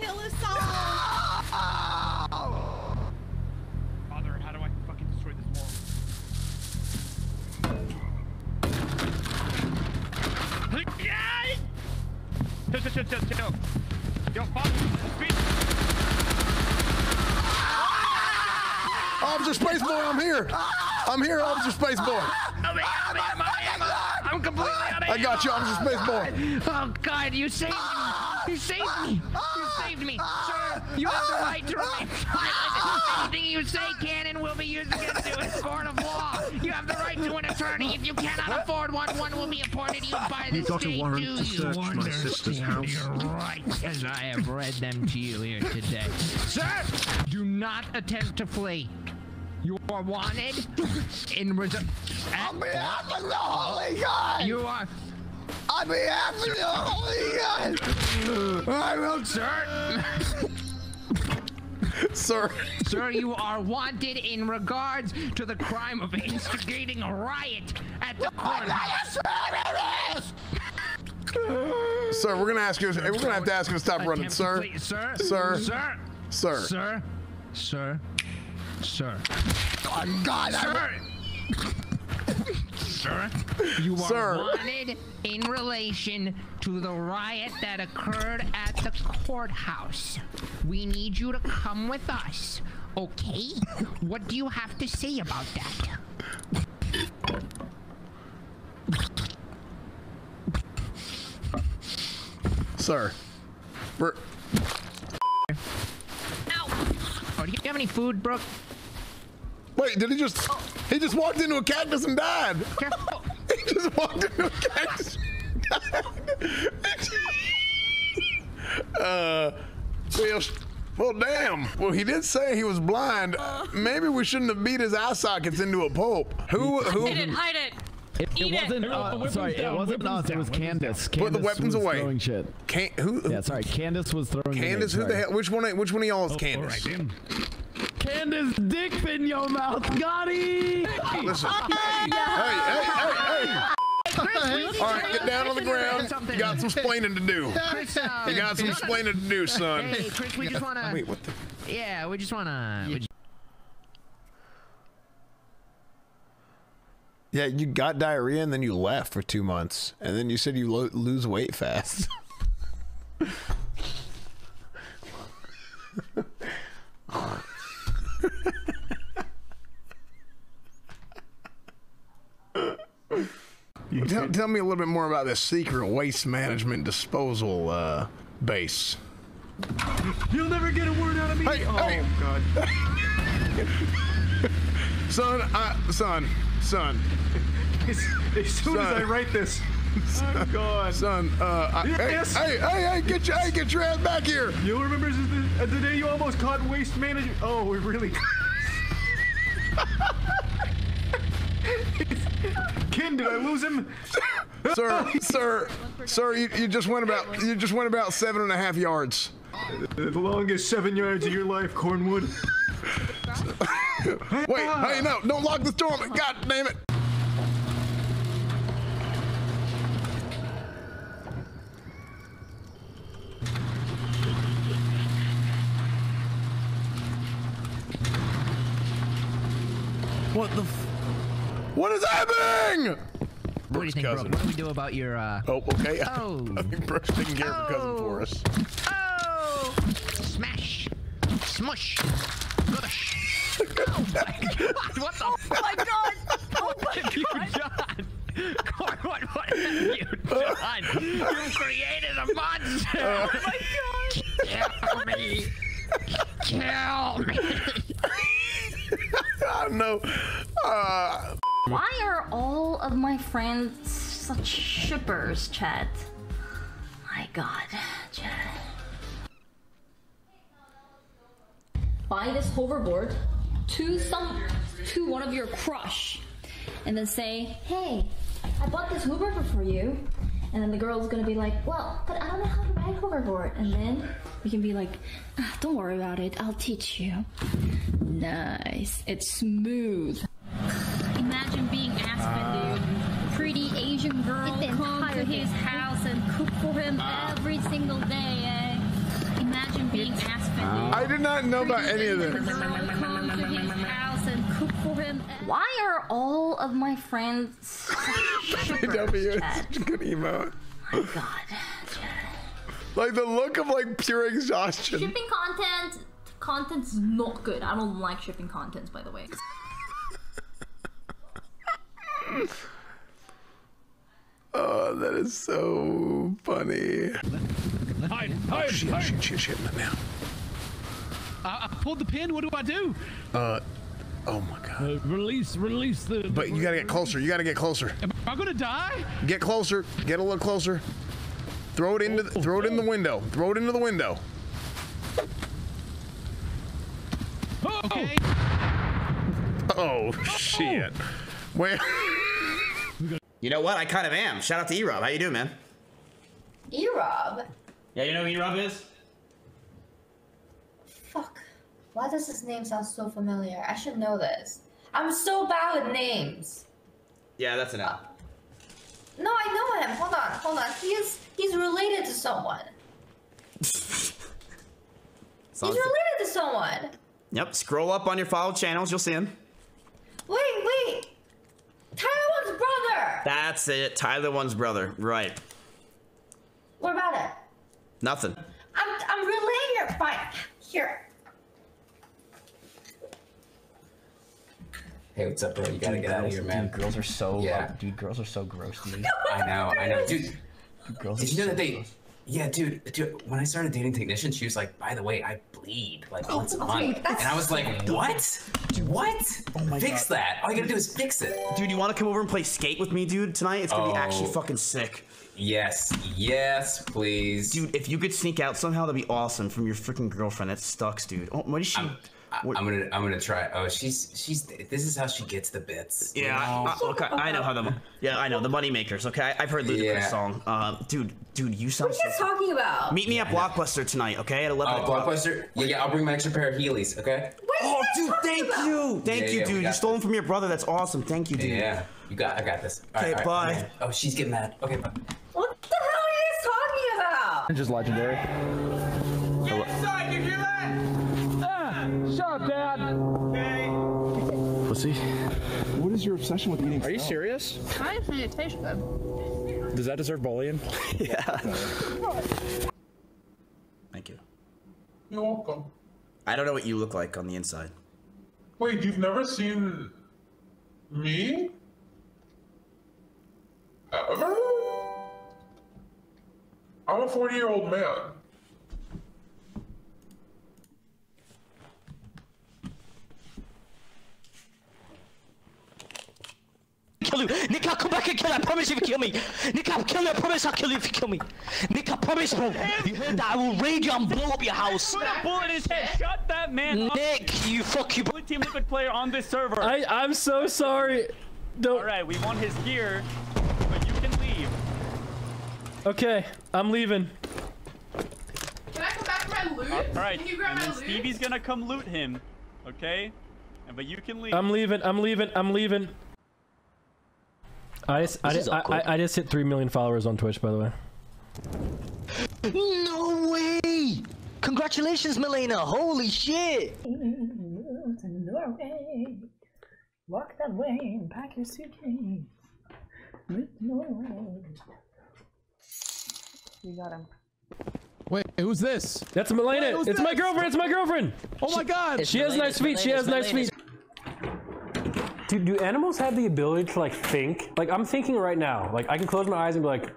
kill us all! No! Father, how do I fucking destroy this wall? Yeah! Chill. Yo, fuck! Officer Space Boy, I'm here. I'm here, Officer Space Boy. I'm completely out of here. I got you, Officer Space Boy. Oh, God, you saved me. You saved me. Sir, you have the right to remain silent. Anything you say can and will be used against you in court of law. You have the right to an attorney. If you cannot afford one will be appointed to you by the state. Do you understand your rights as I have read them to you here today? Sir, do not attempt to flee. You are wanted in reserve. On behalf of the Holy God! You are. On behalf of the Holy God! I will, sir. Sir, you are wanted in regards to the crime of instigating a riot at the corner. Sir, we're gonna ask you. We're gonna have to ask you to stop running, sir. Sir. Oh, God, sir, you are wanted in relation to the riot that occurred at the courthouse. We need you to come with us, okay? What do you have to say about that? Sir, we're... Oh, do you have any food, Brooke? Wait, did he just... Oh. He just walked into a cactus and died. Careful. He just walked into a cactus and died. Well, damn. Well, he did say he was blind. Maybe we shouldn't have beat his eye sockets into a pulp. Who didn't hide it? It wasn't us. It was Candace. Put the weapons away. Throwing shit. Yeah, sorry. Candace was throwing. Candace, who the hell? Which one of y'all is Candace? Candace dick in your mouth. Got it. Listen. Hey. Chris, all right, get down on the ground. You got some explaining to do. You got some explaining to do, son. Hey, Chris, we just wanna. Wait, what the? Yeah, we just wanna. Yeah. Yeah, you got diarrhea and then you left for 2 months, and then you said you lose weight fast. Tell me a little bit more about this secret waste management disposal base. You'll never get a word out of me. Hey, oh God. Son. As soon as I write this, I'm gone. Son, hey, get your ass back here. You'll remember the day you almost caught waste management. Oh, we really. Ken, did I lose him? Sir, you just went about 7.5 yards. The longest 7 yards of your life, Cornwood. Wait, hey, no, don't lock the door. God damn it. What the f— what is happening? Brooke's cousin. What do we do about your, Oh, okay. Oh. I think Brooke's taking care of her cousin for us. Oh! Smash. Smush. Mush. Oh my God! What the? Oh my God! Oh my God! Cornwood, what have you done? You created a monster! Oh my God! Kill me! Kill me! I know. Why are all of my friends such shippers, chat? My God, chat. Buy this hoverboard. To one of your crush, and then say, "Hey, I bought this hoverboard for you," and then the girl's gonna be like, "Well, but I don't know how to ride a hoverboard," and then we can be like, "Ah, don't worry about it. I'll teach you." Nice. It's smooth. Imagine being Aspen, dude. Pretty Asian girl come to his house and cook for him every single day. Eh? Imagine being asked for I did not know about any of this. Why are all of my friends W, such a good emote. Oh my god. Like the look of like pure exhaustion. Shipping content's not good. I don't like shipping contents, by the way. Oh, that is so funny. Hide, hide, hide. Shit, now. I pulled the pin, what do I do? Oh my god. Release the... But you gotta get closer, you gotta get closer. Am I gonna die? Get closer, get a little closer. Throw it into the, throw it in the window. Throw it into the window. Okay. Oh, shit. Where? You know what? I kind of am. Shout out to Erobb. How you doing, man? Erobb? Yeah, you know who Erobb is? Fuck. Why does his name sound so familiar? I should know this. I'm so bad with names. Yeah, that's an L. No, I know him. Hold on, hold on. He's related to someone. Yep, scroll up on your followed channels, you'll see him. Wait. Tyler One's brother! That's it, Tyler One's brother, right. What about it? Nothing. I'm relaying your fight. Here. Hey, what's up, bro? You gotta get out of here, man. Dude, girls are so... Yeah. Dude, girls are so gross to me. I know. Dude girls did you know so that they... Gross. Yeah, dude, when I started dating Technician, she was like, by the way, I bleed, like, once a month. And I was like, what? What? Oh my fix God. That. All you gotta do is fix it. Dude, you wanna come over and play skate with me, dude, tonight? It's gonna be actually fucking sick. Yes, please. Dude, if you could sneak out somehow, that'd be awesome from your freaking girlfriend. That sucks, dude. Oh, what is she? I'm gonna try. Oh, she's. This is how she gets the bits. Yeah. Look, I know how the. Yeah, I know the moneymakers. Okay, I've heard Ludacris song. Dude, you sound. What are you guys talking about? Meet me at Blockbuster tonight, okay? At 11 o'clock. Blockbuster. Yeah, I'll bring my extra pair of Heelys, okay? Oh, dude, thank you, dude. You stole them from your brother. That's awesome. Thank you, dude. Yeah, I got this. Okay, right, bye. Right. Oh, she's getting mad. Okay, bye. What the hell are you guys talking about? It's just legendary. Get inside, you hear that? Shut up, Dad! Okay. Pussy. What is your obsession with eating? Are you serious? I have meditation, though. Does that deserve bullying? Yeah. Thank you. You're welcome. I don't know what you look like on the inside. Wait, you've never seen me? Ever? I'm a 40-year-old man. Kill you. Nick, I'll come back and kill you. I promise if you kill me. Nick, I'll kill you. I promise I'll kill you if you kill me. Nick, I promise, bro. You heard that? I will raid you and blow up your house. Put a bullet in his head. Shut that man up. Nick, you fuck you. Team Liquid player on this server. I'm so sorry. Don't. All right, we want his gear, but you can leave. Okay, I'm leaving. Can I come back for my loot? All right. Can you grab my loot? Stevie's gonna come loot him. Okay, but you can leave. I'm leaving. I just hit 3 million followers on Twitch, by the way. No way! Congratulations, Malena! Holy shit! To Norway. Walk that way and pack your suitcase. With Norway. You got him. Wait, who's this? That's Malena! Wait, it's my girlfriend! It's my girlfriend! Oh my god! She has nice feet! She has nice feet! Dude, do animals have the ability to like think? Like I'm thinking right now. Like I can close my eyes and be like,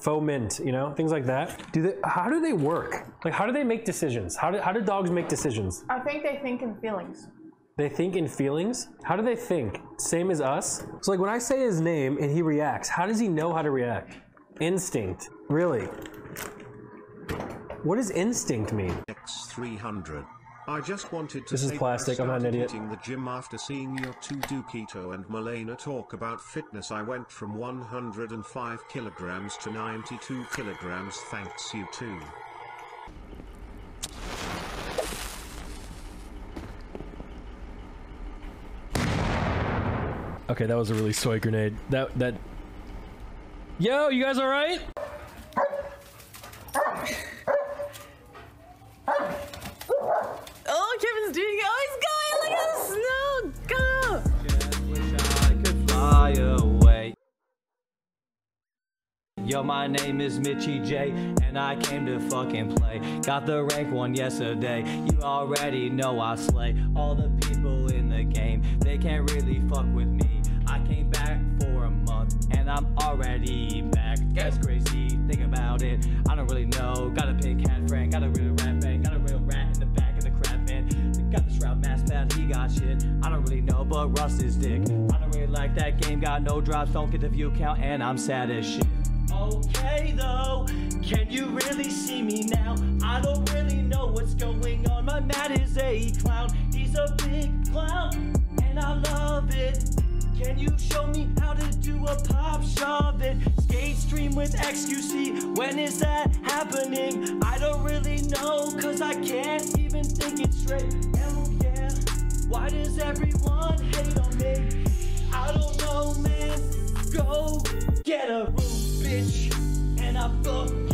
foment, you know, things like that. How do they work? Like how do they make decisions? How do dogs make decisions? I think they think in feelings. They think in feelings? How do they think? Same as us? So like when I say his name and he reacts, how does he know how to react? Instinct. Really? What does instinct mean? X300. I just wanted to say plastic. I'm not an idiot. The gym after seeing your two Dukito and Malena talk about fitness, I went from 105 kilograms to 92 kilograms. Thanks you too. Okay, that was a really soy grenade. That. Yo, you guys all right? Yo, my name is Mitchie J, and I came to fucking play. Got the rank 1 yesterday. You already know I slay. All the people in the game, they can't really fuck with me. I came back for a month, and I'm already back. That's crazy, think about it. I don't really know. Got a big cat friend, got a real rat bang, got a real rat in the back of the crap man. Got the Shroud mask pad, he got shit. I don't really know, but Russ is dick. I don't really like that game, got no drops, don't get the view count, and I'm sad as shit. Okay though, can you really see me now? I don't really know what's going on. My Matt is a clown, he's a big clown, and I love it. Can you show me how to do a pop shove it? Skate stream with XQC, when is that happening? I don't really know, cause I can't even think it straight. Hell yeah, why does everyone hate on me? I don't know man, go get a room bitch, and I fuck